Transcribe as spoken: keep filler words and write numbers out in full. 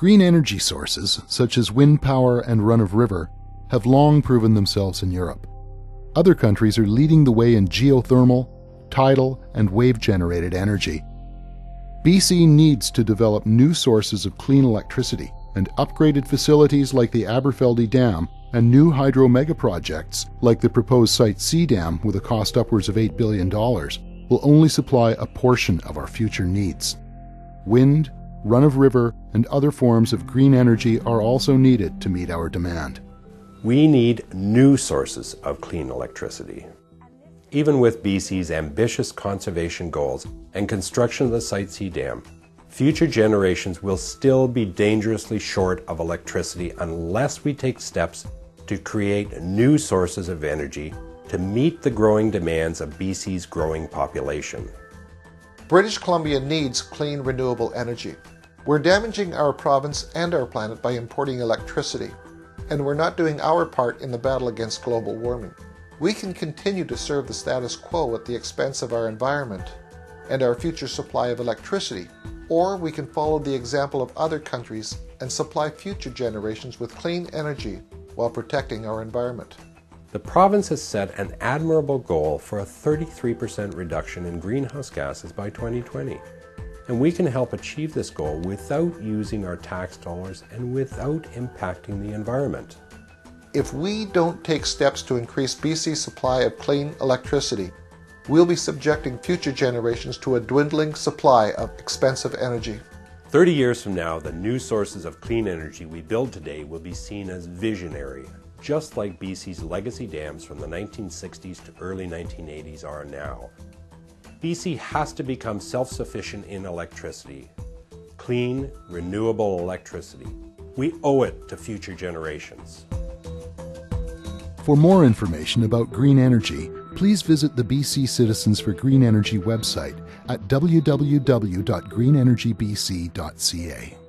Green energy sources, such as wind power and run-of-river, have long proven themselves in Europe. Other countries are leading the way in geothermal, tidal, and wave-generated energy. B C needs to develop new sources of clean electricity, and upgraded facilities like the Aberfeldy Dam and new hydro megaprojects like the proposed Site C Dam with a cost upwards of eight billion dollars will only supply a portion of our future needs. Wind, run-of-river, and other forms of green energy are also needed to meet our demand. We need new sources of clean electricity. Even with B C's ambitious conservation goals and construction of the Site C Dam, future generations will still be dangerously short of electricity unless we take steps to create new sources of energy to meet the growing demands of B C's growing population. British Columbia needs clean, renewable energy. We're damaging our province and our planet by importing electricity, and we're not doing our part in the battle against global warming. We can continue to serve the status quo at the expense of our environment and our future supply of electricity, or we can follow the example of other countries and supply future generations with clean energy while protecting our environment. The province has set an admirable goal for a thirty-three percent reduction in greenhouse gases by twenty twenty, and we can help achieve this goal without using our tax dollars and without impacting the environment. If we don't take steps to increase B C's supply of clean electricity, we'll be subjecting future generations to a dwindling supply of expensive energy. thirty years from now, the new sources of clean energy we build today will be seen as visionary, just like B C's legacy dams from the nineteen sixties to early nineteen eighties are now. B C has to become self-sufficient in electricity, clean, renewable electricity. We owe it to future generations. For more information about green energy, please visit the B C Citizens for Green Energy website at w w w dot green energy b c dot c a.